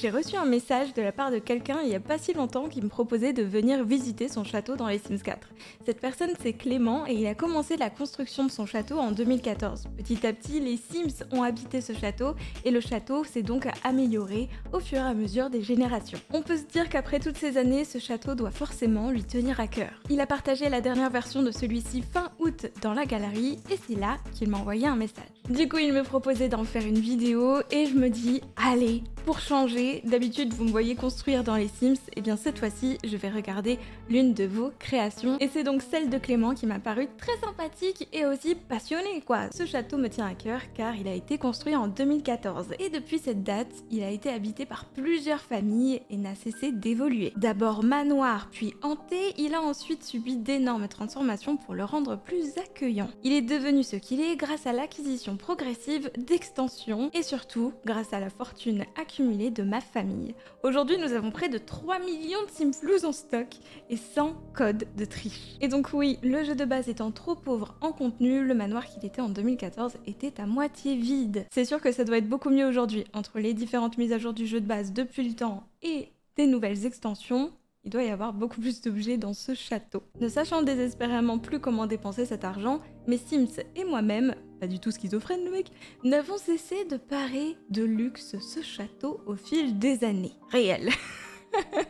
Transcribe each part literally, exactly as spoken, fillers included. J'ai reçu un message de la part de quelqu'un il n'y a pas si longtemps qui me proposait de venir visiter son château dans les Sims quatre. Cette personne c'est Clément et il a commencé la construction de son château en deux mille quatorze. Petit à petit, les Sims ont habité ce château et le château s'est donc amélioré au fur et à mesure des générations. On peut se dire qu'après toutes ces années, ce château doit forcément lui tenir à cœur. Il a partagé la dernière version de celui-ci fin août dans la galerie et c'est là qu'il m'a envoyé un message. Du coup, il me proposait d'en faire une vidéo et je me dis « Allez !» Pour changer, d'habitude vous me voyez construire dans les Sims, et bien cette fois-ci je vais regarder l'une de vos créations. Et c'est donc celle de Clément qui m'a paru très sympathique et aussi passionnée quoi. Ce château me tient à cœur car il a été construit en deux mille quatorze. Et depuis cette date, il a été habité par plusieurs familles et n'a cessé d'évoluer. D'abord manoir puis hanté, il a ensuite subi d'énormes transformations pour le rendre plus accueillant. Il est devenu ce qu'il est grâce à l'acquisition progressive d'extensions et surtout grâce à la fortune accumulée de ma famille. Aujourd'hui, nous avons près de trois millions de Simflouz en stock et sans code de triche. Et donc oui, le jeu de base étant trop pauvre en contenu, le manoir qu'il était en deux mille quatorze était à moitié vide. C'est sûr que ça doit être beaucoup mieux aujourd'hui. Entre les différentes mises à jour du jeu de base depuis le temps et des nouvelles extensions, il doit y avoir beaucoup plus d'objets dans ce château. Ne sachant désespérément plus comment dépenser cet argent, mes Sims et moi-même, pas du tout schizophrène le mec, n'avons cessé de parer de luxe ce château au fil des années. Réel.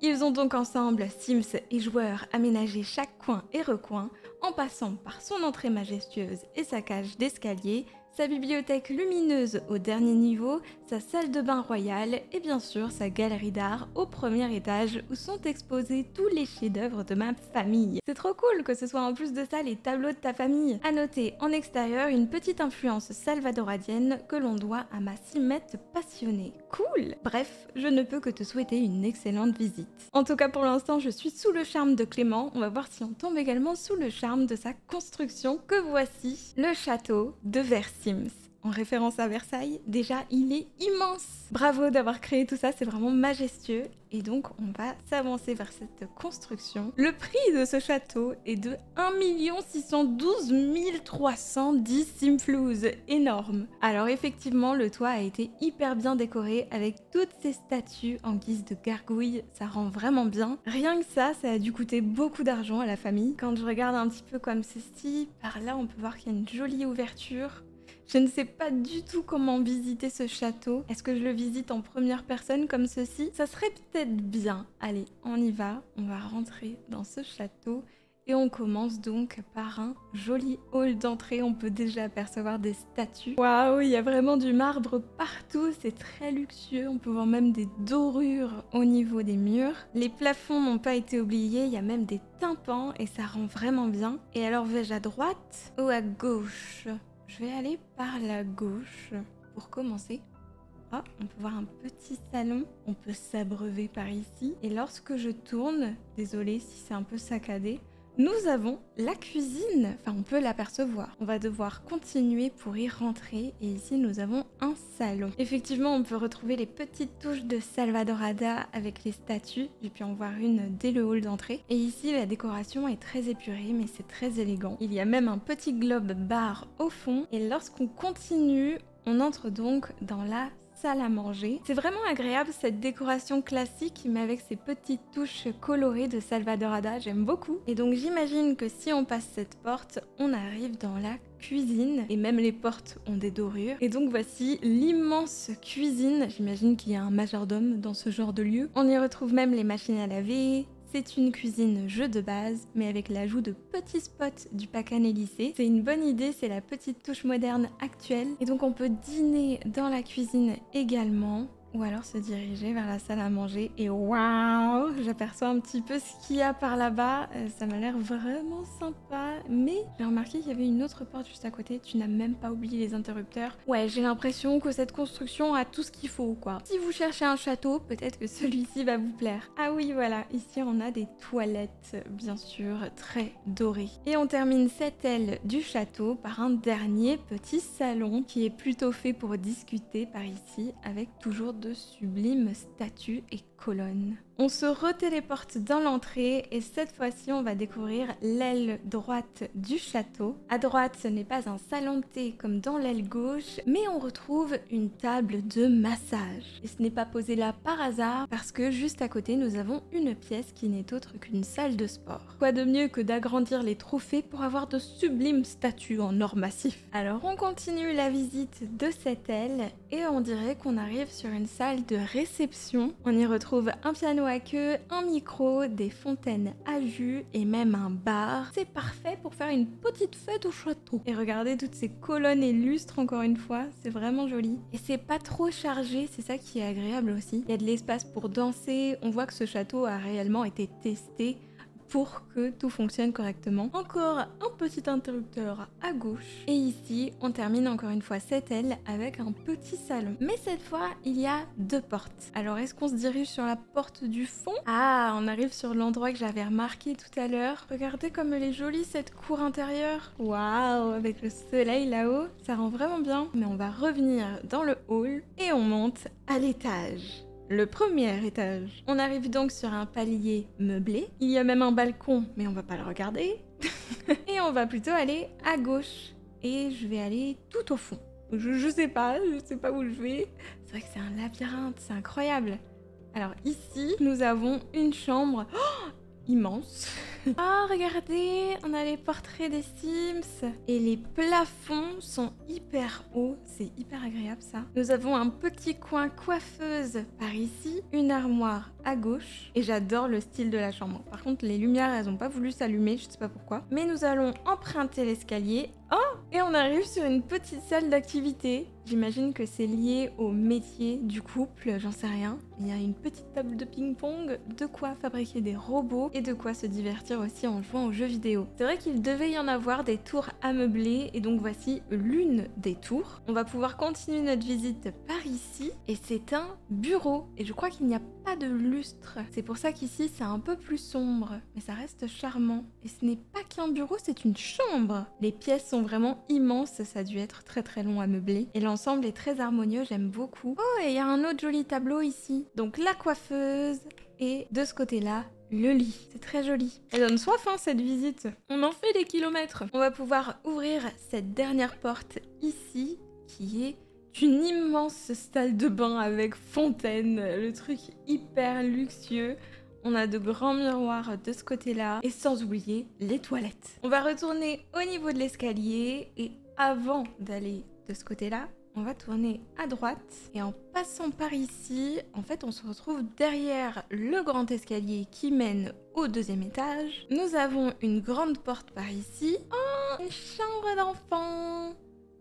Ils ont donc ensemble, Sims et joueurs, aménagé chaque coin et recoin, en passant par son entrée majestueuse et sa cage d'escalier, sa bibliothèque lumineuse au dernier niveau, sa salle de bain royale et bien sûr sa galerie d'art au premier étage où sont exposés tous les chefs-d'œuvre de ma famille. C'est trop cool que ce soit en plus de ça les tableaux de ta famille. À noter en extérieur une petite influence salvadoradienne que l'on doit à ma cimette passionnée. Cool! Bref, je ne peux que te souhaiter une excellente visite. En tout cas pour l'instant je suis sous le charme de Clément, on va voir si on tombe également sous le charme de sa construction que voici le château de Versailles. Sims. En référence à Versailles, déjà il est immense. Bravo d'avoir créé tout ça, c'est vraiment majestueux. Et donc on va s'avancer vers cette construction. Le prix de ce château est de un million six cent douze mille trois cent dix Simflouz, énorme. Alors effectivement le toit a été hyper bien décoré avec toutes ces statues en guise de gargouille, ça rend vraiment bien. Rien que ça, ça a dû coûter beaucoup d'argent à la famille. Quand je regarde un petit peu comme ceci, par là on peut voir qu'il y a une jolie ouverture. Je ne sais pas du tout comment visiter ce château. Est-ce que je le visite en première personne comme ceci? Ça serait peut-être bien. Allez, on y va. On va rentrer dans ce château. Et on commence donc par un joli hall d'entrée. On peut déjà apercevoir des statues. Waouh, il y a vraiment du marbre partout. C'est très luxueux. On peut voir même des dorures au niveau des murs. Les plafonds n'ont pas été oubliés. Il y a même des tympans et ça rend vraiment bien. Et alors, vais-je à droite ou à gauche? Je vais aller par la gauche pour commencer. Oh, on peut voir un petit salon. On peut s'abreuver par ici. Et lorsque je tourne, désolée si c'est un peu saccadé, nous avons la cuisine. Enfin, on peut l'apercevoir. On va devoir continuer pour y rentrer. Et ici, nous avons un salon. Effectivement, on peut retrouver les petites touches de Salvadorada avec les statues. J'ai pu en voir une dès le hall d'entrée. Et ici, la décoration est très épurée, mais c'est très élégant. Il y a même un petit globe bar au fond. Et lorsqu'on continue, on entre donc dans la salle à manger. C'est vraiment agréable cette décoration classique mais avec ses petites touches colorées de Salvadorada, j'aime beaucoup. Et donc j'imagine que si on passe cette porte, on arrive dans la cuisine et même les portes ont des dorures. Et donc voici l'immense cuisine, j'imagine qu'il y a un majordome dans ce genre de lieu. On y retrouve même les machines à laver. C'est une cuisine jeu de base, mais avec l'ajout de petits spots du Pacané lycée. C'est une bonne idée, c'est la petite touche moderne actuelle. Et donc on peut dîner dans la cuisine également, ou alors se diriger vers la salle à manger. Et waouh, j'aperçois un petit peu ce qu'il y a par là-bas. Euh, ça m'a l'air vraiment sympa. Mais j'ai remarqué qu'il y avait une autre porte juste à côté. Tu n'as même pas oublié les interrupteurs. Ouais, j'ai l'impression que cette construction a tout ce qu'il faut, quoi. Si vous cherchez un château, peut-être que celui-ci va vous plaire. Ah oui, voilà. Ici, on a des toilettes, bien sûr, très dorées. Et on termine cette aile du château par un dernier petit salon qui est plutôt fait pour discuter par ici, avec toujours de sublimes statues et colonne. On se retéléporte dans l'entrée et cette fois-ci on va découvrir l'aile droite du château. À droite, ce n'est pas un salon de thé comme dans l'aile gauche, mais on retrouve une table de massage. Et ce n'est pas posé là par hasard parce que juste à côté nous avons une pièce qui n'est autre qu'une salle de sport. Quoi de mieux que d'agrandir les trophées pour avoir de sublimes statues en or massif. Alors on continue la visite de cette aile et on dirait qu'on arrive sur une salle de réception. On y retrouve un piano à queue, un micro, des fontaines à jus et même un bar. C'est parfait pour faire une petite fête au château. Et regardez toutes ces colonnes et lustres encore une fois, c'est vraiment joli. Et c'est pas trop chargé, c'est ça qui est agréable aussi. Il y a de l'espace pour danser, on voit que ce château a réellement été testé pour que tout fonctionne correctement. Encore un petit interrupteur à gauche. Et ici, on termine encore une fois cette aile avec un petit salon. Mais cette fois, il y a deux portes. Alors, est-ce qu'on se dirige sur la porte du fond? Ah, on arrive sur l'endroit que j'avais remarqué tout à l'heure. Regardez comme elle est jolie, cette cour intérieure. Waouh, avec le soleil là-haut, ça rend vraiment bien. Mais on va revenir dans le hall et on monte à l'étage. Le premier étage. On arrive donc sur un palier meublé. Il y a même un balcon, mais on va pas le regarder. Et on va plutôt aller à gauche. Et je vais aller tout au fond. Je, je sais pas, je sais pas où je vais. C'est vrai que c'est un labyrinthe, c'est incroyable. Alors ici, nous avons une chambre oh, immense. Ah, regardez, on a les portraits des Sims. Et les plafonds sont hyper hauts. C'est hyper agréable, ça. Nous avons un petit coin coiffeuse par ici, une armoire à gauche. Et j'adore le style de la chambre. Par contre, les lumières, elles n'ont pas voulu s'allumer, je ne sais pas pourquoi. Mais nous allons emprunter l'escalier. Oh, et on arrive sur une petite salle d'activité. J'imagine que c'est lié au métier du couple, j'en sais rien. Il y a une petite table de ping-pong, de quoi fabriquer des robots et de quoi se divertir aussi en jouant aux jeux vidéo. C'est vrai qu'il devait y en avoir des tours à meubler et donc voici l'une des tours. On va pouvoir continuer notre visite par ici et c'est un bureau et je crois qu'il n'y a pas de lustre. C'est pour ça qu'ici c'est un peu plus sombre mais ça reste charmant. Et ce n'est pas qu'un bureau, c'est une chambre. Les pièces sont vraiment immenses, ça a dû être très très long à meubler. Et l'ensemble est très harmonieux, j'aime beaucoup. Oh, et il y a un autre joli tableau ici. Donc la coiffeuse et de ce côté-là, le lit. C'est très joli. Elle donne soif, hein, cette visite. On en fait des kilomètres. On va pouvoir ouvrir cette dernière porte ici qui est une immense salle de bain avec fontaine. Le truc hyper luxueux. On a de grands miroirs de ce côté-là. Et sans oublier les toilettes. On va retourner au niveau de l'escalier et avant d'aller de ce côté-là, on va tourner à droite et en passant par ici, en fait, on se retrouve derrière le grand escalier qui mène au deuxième étage. Nous avons une grande porte par ici. Oh, une chambre d'enfant!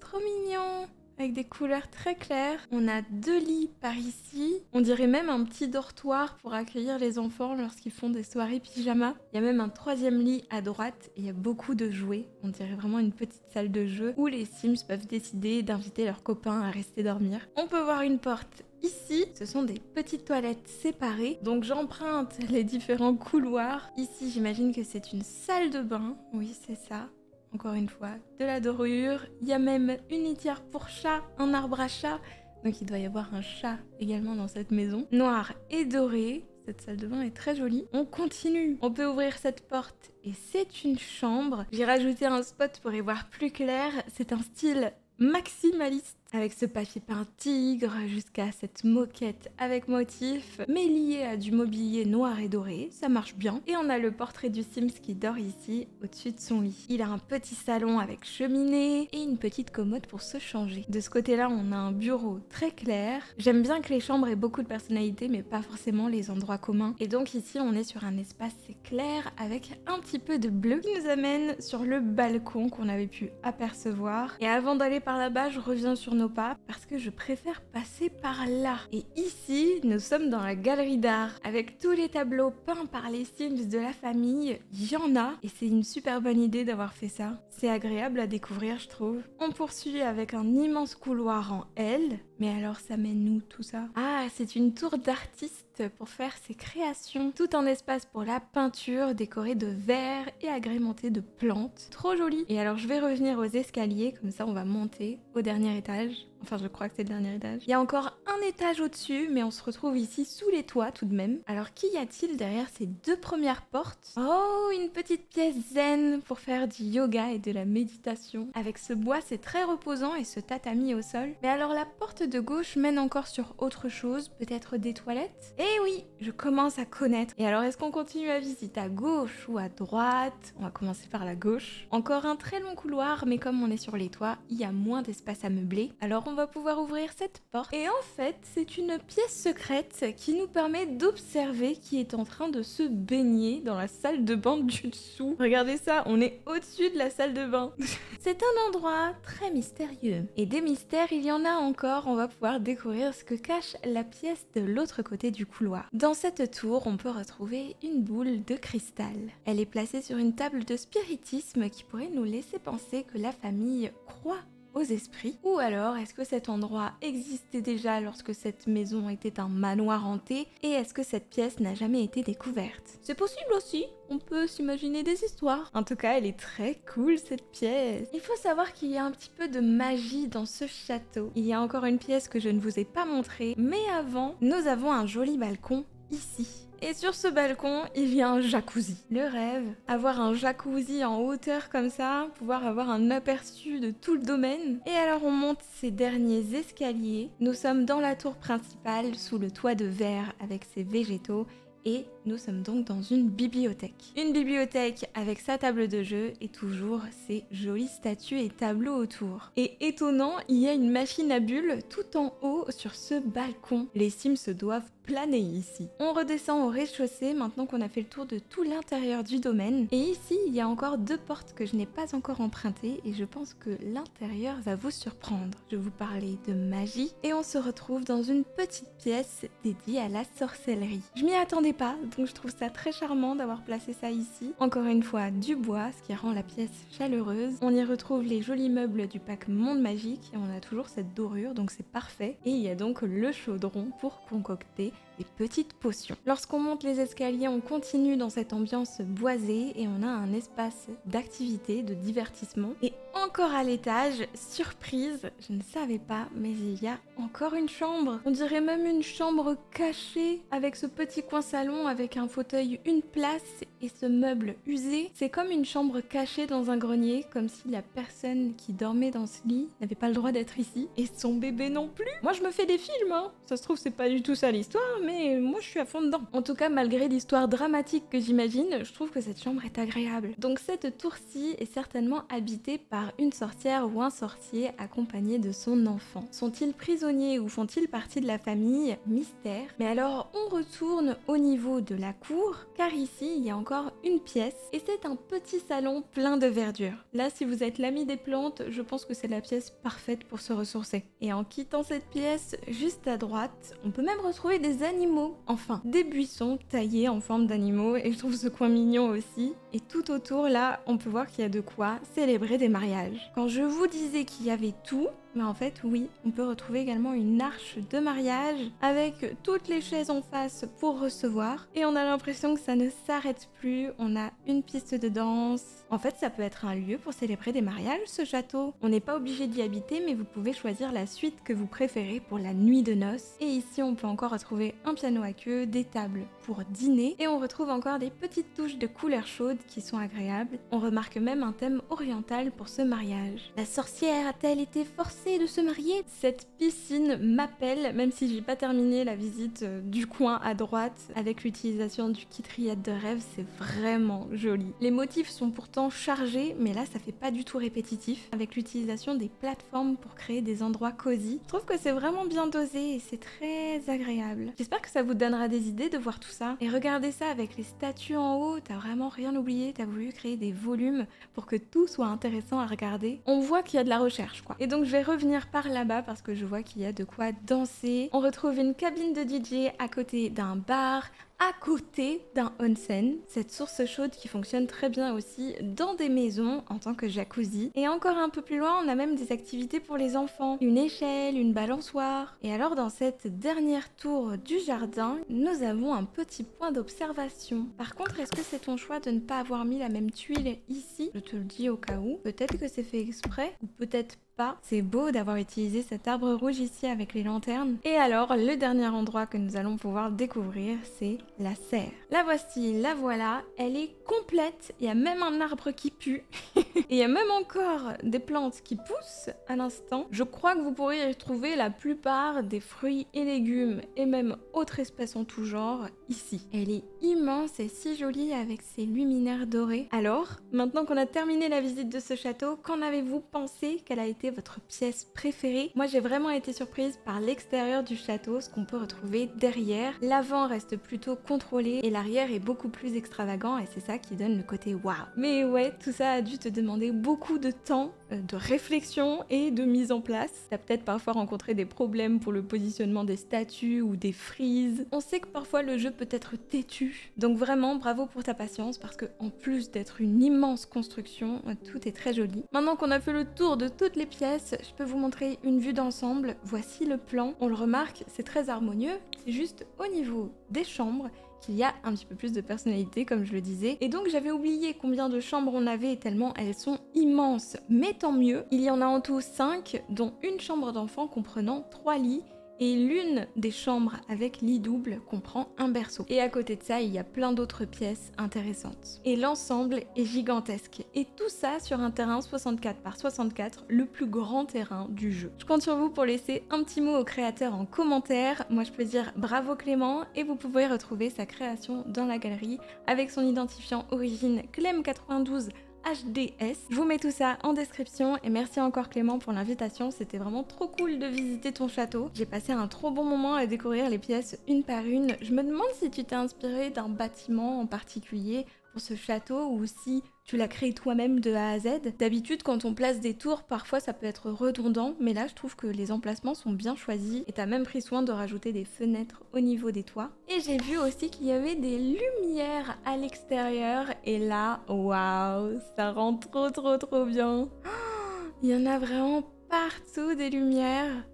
Trop mignon! Avec des couleurs très claires. On a deux lits par ici. On dirait même un petit dortoir pour accueillir les enfants lorsqu'ils font des soirées pyjama. Il y a même un troisième lit à droite et il y a beaucoup de jouets. On dirait vraiment une petite salle de jeu où les Sims peuvent décider d'inviter leurs copains à rester dormir. On peut voir une porte ici. Ce sont des petites toilettes séparées. Donc j'emprunte les différents couloirs. Ici, j'imagine que c'est une salle de bain. Oui, c'est ça. Encore une fois, de la dorure. Il y a même une litière pour chat, un arbre à chat. Donc il doit y avoir un chat également dans cette maison. Noir et doré. Cette salle de bain est très jolie. On continue. On peut ouvrir cette porte et c'est une chambre. J'ai rajouté un spot pour y voir plus clair. C'est un style maximaliste. Avec ce papier peint tigre jusqu'à cette moquette avec motif, mais lié à du mobilier noir et doré, ça marche bien. Et on a le portrait du Sims qui dort ici, au-dessus de son lit. Il a un petit salon avec cheminée et une petite commode pour se changer. De ce côté-là, on a un bureau très clair. J'aime bien que les chambres aient beaucoup de personnalité, mais pas forcément les endroits communs. Et donc ici, on est sur un espace clair avec un petit peu de bleu qui nous amène sur le balcon qu'on avait pu apercevoir. Et avant d'aller par là-bas, je reviens sur nos pas parce que je préfère passer par là. Et ici, nous sommes dans la galerie d'art avec tous les tableaux peints par les Sims de la famille. Il y en a et c'est une super bonne idée d'avoir fait ça. C'est agréable à découvrir, je trouve. On poursuit avec un immense couloir en L. Mais alors, ça mène où tout ça? Ah, c'est une tour d'artiste pour faire ses créations. Tout un espace pour la peinture, décoré de verre et agrémenté de plantes. Trop joli! Et alors, je vais revenir aux escaliers, comme ça on va monter au dernier étage. Enfin, je crois que c'est le dernier étage. Il y a encore un étage au-dessus, mais on se retrouve ici sous les toits tout de même. Alors, qu'y a-t-il derrière ces deux premières portes? Oh, une petite pièce zen pour faire du yoga et de la méditation. Avec ce bois, c'est très reposant et ce tatami au sol. Mais alors, la porte de gauche mène encore sur autre chose, peut-être des toilettes? Eh oui, je commence à connaître. Et alors, est-ce qu'on continue la visite à gauche ou à droite? On va commencer par la gauche. Encore un très long couloir, mais comme on est sur les toits, il y a moins d'espace à meubler. Alors, on va pouvoir ouvrir cette porte. Et en fait, c'est une pièce secrète qui nous permet d'observer qui est en train de se baigner dans la salle de bain du dessous. Regardez ça, on est au-dessus de la salle de bain. C'est un endroit très mystérieux. Et des mystères, il y en a encore. On va pouvoir découvrir ce que cache la pièce de l'autre côté du couloir. Dans cette tour, on peut retrouver une boule de cristal. Elle est placée sur une table de spiritisme qui pourrait nous laisser penser que la famille croit aux esprits, ou alors est-ce que cet endroit existait déjà lorsque cette maison était un manoir hanté, et est-ce que cette pièce n'a jamais été découverte? C'est possible aussi, on peut s'imaginer des histoires. En tout cas, elle est très cool cette pièce. Il faut savoir qu'il y a un petit peu de magie dans ce château. Il y a encore une pièce que je ne vous ai pas montrée, mais avant, nous avons un joli balcon ici. Et sur ce balcon, il y a un jacuzzi. Le rêve, avoir un jacuzzi en hauteur comme ça, pouvoir avoir un aperçu de tout le domaine. Et alors on monte ces derniers escaliers. Nous sommes dans la tour principale, sous le toit de verre avec ses végétaux. Et nous sommes donc dans une bibliothèque. Une bibliothèque avec sa table de jeu et toujours ses jolies statues et tableaux autour. Et étonnant, il y a une machine à bulles tout en haut sur ce balcon. Les Sims doivent planer ici. On redescend au rez-de-chaussée maintenant qu'on a fait le tour de tout l'intérieur du domaine. Et ici, il y a encore deux portes que je n'ai pas encore empruntées et je pense que l'intérieur va vous surprendre. Je vous parlais de magie et on se retrouve dans une petite pièce dédiée à la sorcellerie. Je m'y attendais pas, donc je trouve ça très charmant d'avoir placé ça ici. Encore une fois, du bois, ce qui rend la pièce chaleureuse. On y retrouve les jolis meubles du pack Monde Magique et on a toujours cette dorure, donc c'est parfait. Et il y a donc le chaudron pour concocter des petites potions. Lorsqu'on monte les escaliers, on continue dans cette ambiance boisée et on a un espace d'activité, de divertissement. Et encore à l'étage, surprise, je ne savais pas, mais il y a encore une chambre. On dirait même une chambre cachée avec ce petit coin salon avec un fauteuil, une place et ce meuble usé. C'est comme une chambre cachée dans un grenier, comme si la personne qui dormait dans ce lit n'avait pas le droit d'être ici et son bébé non plus. Moi je me fais des films, hein. Ça se trouve c'est pas du tout ça l'histoire, mais moi je suis à fond dedans. En tout cas, malgré l'histoire dramatique que j'imagine, je trouve que cette chambre est agréable. Donc cette tour-ci est certainement habitée par une sorcière ou un sorcier accompagné de son enfant. Sont-ils prisonniers ou font-ils partie de la famille? Mystère. Mais alors on retourne au niveau de la cour, car ici il y a encore une pièce et c'est un petit salon plein de verdure. Là, si vous êtes l'ami des plantes, je pense que c'est la pièce parfaite pour se ressourcer. Et en quittant cette pièce, juste à droite, on peut même retrouver des animaux, enfin des buissons taillés en forme d'animaux, et je trouve ce coin mignon aussi. Et tout autour là, on peut voir qu'il y a de quoi célébrer des mariages. Quand je vous disais qu'il y avait tout, mais en fait oui, on peut retrouver également une arche de mariage avec toutes les chaises en face pour recevoir, et on a l'impression que ça ne s'arrête plus. On a une piste de danse. En fait, ça peut être un lieu pour célébrer des mariages, ce château. On n'est pas obligé d'y habiter, mais vous pouvez choisir la suite que vous préférez pour la nuit de noces. Et ici on peut encore retrouver un piano à queue, des tables pour dîner, et on retrouve encore des petites touches de couleur chaude qui sont agréables. On remarque même un thème oriental pour ce mariage. La sorcière a-t-elle été forcée de se marier? Cette piscine m'appelle, même si j'ai pas terminé la visite du coin à droite. Avec l'utilisation du kit rillette de rêve, c'est vraiment joli. Les motifs sont pourtant chargés, mais là ça fait pas du tout répétitif. Avec l'utilisation des plateformes pour créer des endroits cosy, je trouve que c'est vraiment bien dosé et c'est très agréable. J'espère que ça vous donnera des idées de voir tout ça. Et regardez ça avec les statues en haut, t'as vraiment rien oublié, t'as voulu créer des volumes pour que tout soit intéressant à regarder. On voit qu'il y a de la recherche quoi. Et donc je vais revenir par là-bas parce que je vois qu'il y a de quoi danser. On retrouve une cabine de D J à côté d'un bar, à côté d'un onsen, cette source chaude qui fonctionne très bien aussi dans des maisons en tant que jacuzzi. Et encore un peu plus loin, on a même des activités pour les enfants, une échelle, une balançoire. Et alors dans cette dernière tour du jardin, nous avons un petit point d'observation. Par contre, est-ce que c'est ton choix de ne pas avoir mis la même tuile ici? Je te le dis au cas où. Peut-être que c'est fait exprès, ou peut-être pas. C'est beau d'avoir utilisé cet arbre rouge ici avec les lanternes. Et alors, le dernier endroit que nous allons pouvoir découvrir, c'est la serre. La voici, la voilà, elle est complète. Il y a même un arbre qui pue. Et il y a même encore des plantes qui poussent à l'instant. Je crois que vous pourrez y retrouver la plupart des fruits et légumes et même autres espèces en tout genre ici. Elle est immense et si jolie avec ses luminaires dorés. Alors, maintenant qu'on a terminé la visite de ce château, qu'en avez-vous pensé? Quelle a été votre pièce préférée? Moi, j'ai vraiment été surprise par l'extérieur du château, ce qu'on peut retrouver derrière. L'avant reste plutôt contrôlé et l'arrière est beaucoup plus extravagant et c'est ça qui donne le côté waouh. Mais ouais, tout ça a dû te demander beaucoup de temps, de réflexion et de mise en place. T'as peut-être parfois rencontré des problèmes pour le positionnement des statues ou des frises. On sait que parfois le jeu peut être têtu. Donc vraiment, bravo pour ta patience parce que en plus d'être une immense construction, tout est très joli. Maintenant qu'on a fait le tour de toutes les pièces, je peux vous montrer une vue d'ensemble. Voici le plan. On le remarque, c'est très harmonieux. C'est juste au niveau des chambres qu'il y a un petit peu plus de personnalité, comme je le disais. Et donc j'avais oublié combien de chambres on avait, tellement elles sont immenses. Mais tant mieux, il y en a en tout cinq, dont une chambre d'enfant comprenant trois lits, et l'une des chambres avec lit double comprend un berceau. Et à côté de ça, il y a plein d'autres pièces intéressantes. Et l'ensemble est gigantesque. Et tout ça sur un terrain soixante-quatre par soixante-quatre, le plus grand terrain du jeu. Je compte sur vous pour laisser un petit mot au créateur en commentaire. Moi, je peux dire bravo Clément, et vous pouvez retrouver sa création dans la galerie avec son identifiant origine Clem neuf deux H D S. Je vous mets tout ça en description et merci encore Clément pour l'invitation, c'était vraiment trop cool de visiter ton château. J'ai passé un trop bon moment à découvrir les pièces une par une. Je me demande si tu t'es inspiré d'un bâtiment en particulier pour ce château ou si tu l'as créé toi-même de A à Z. D'habitude, quand on place des tours, parfois ça peut être redondant, mais là je trouve que les emplacements sont bien choisis et t'as même pris soin de rajouter des fenêtres au niveau des toits. Et j'ai vu aussi qu'il y avait des lumières à l'extérieur et là, waouh, ça rend trop trop trop bien. Oh, il y en a vraiment partout des lumières.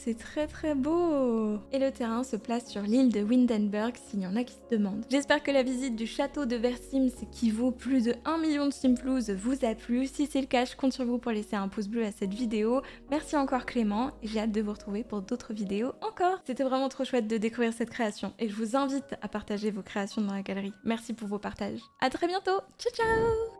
C'est très très beau! Et le terrain se place sur l'île de Windenburg, s'il y en a qui se demandent. J'espère que la visite du château de Versims, qui vaut plus de un million de Simflouz, vous a plu. Si c'est le cas, je compte sur vous pour laisser un pouce bleu à cette vidéo. Merci encore Clément, j'ai hâte de vous retrouver pour d'autres vidéos encore! C'était vraiment trop chouette de découvrir cette création, et je vous invite à partager vos créations dans la galerie. Merci pour vos partages. À très bientôt! Ciao ciao!